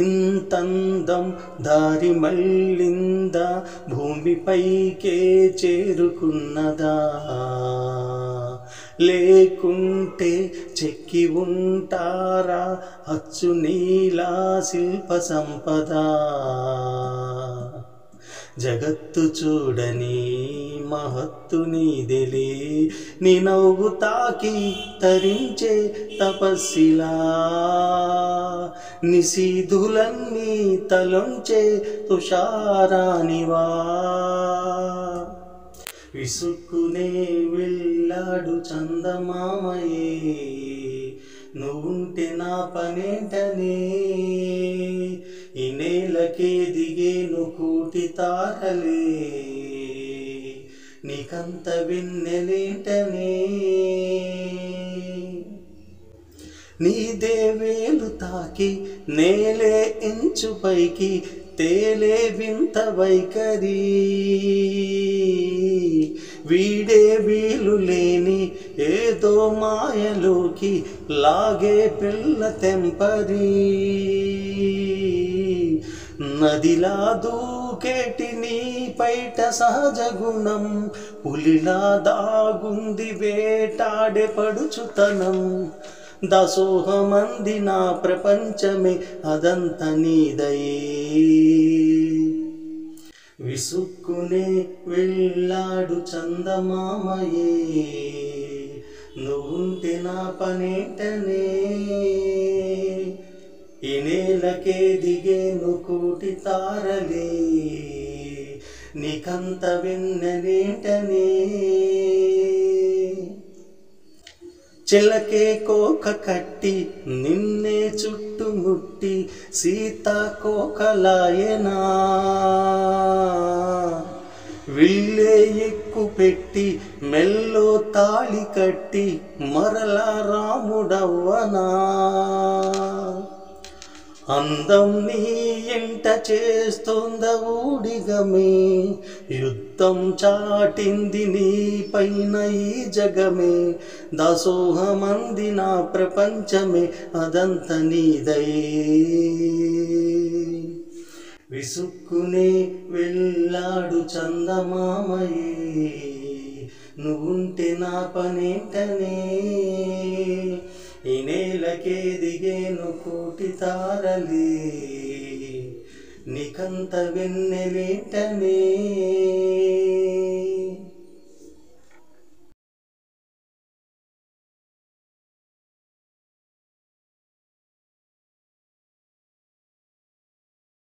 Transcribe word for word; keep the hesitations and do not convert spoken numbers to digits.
ఇంతందం దారి మళ్ళింద భూమిపైకే చేరుకున్నదా లేకుంటే చెక్కి ఉంటారా అచ్చు నీలా శిల్ప సంపద జగత్తు చూడని మహత్తు నీదెలే నీ నవ్వు తాకి తరించే తపస్సిలా నిశీధులన్నీ తలొంచే తుషారానివా విసుక్కునే వెళ్ళాడు చందమామయే నువ్వుంటే నా పనేటనే ఈ నేలకే దిగేను కోటి తారలే నీకంత వెన్నెలేటనే నీదే వేలు తాకి నేలే ఇంచు పైకి తేలే వింత వైఖరి వీడే వీలు లేని ఏదో మాయలోకి లాగే పిల్ల తెంపరి నదిలా దూకేటి నీ పైట సహజ గుణం పులిలా దాగుంది వేటాడే పడుచుతనం దాసోహమంది నా ప్రపంచమే అదంత నీదయే విసుక్కునే వెళ్ళాడు చందమామయే నువ్వుంటే నా పనేటనే ఈ నేలకే దిగేను కోటి తారలే నీకంత వెన్ననేటనే చిలకే కోక కట్టి నిన్నే చుట్టుముట్టి సీతా కోకలాయనా విల్లే ఎక్కు పెట్టి మెల్లో తాళి కట్టి మరలా రాముడవ్వనా అందం నీ ఎంట చేస్తోంద ఊడిగమే యుద్ధం చాటింది నీ పైన ఈ జగమే దాసోహమంది నా ప్రపంచమే అదంత నీదయే విసుక్కునే వెళ్ళాడు చందమామయే నువ్వుంటే నా పనేటనే ఈ నేలకే దిగేను కోటి తారలే నీకంత వెన్నెలేటనే.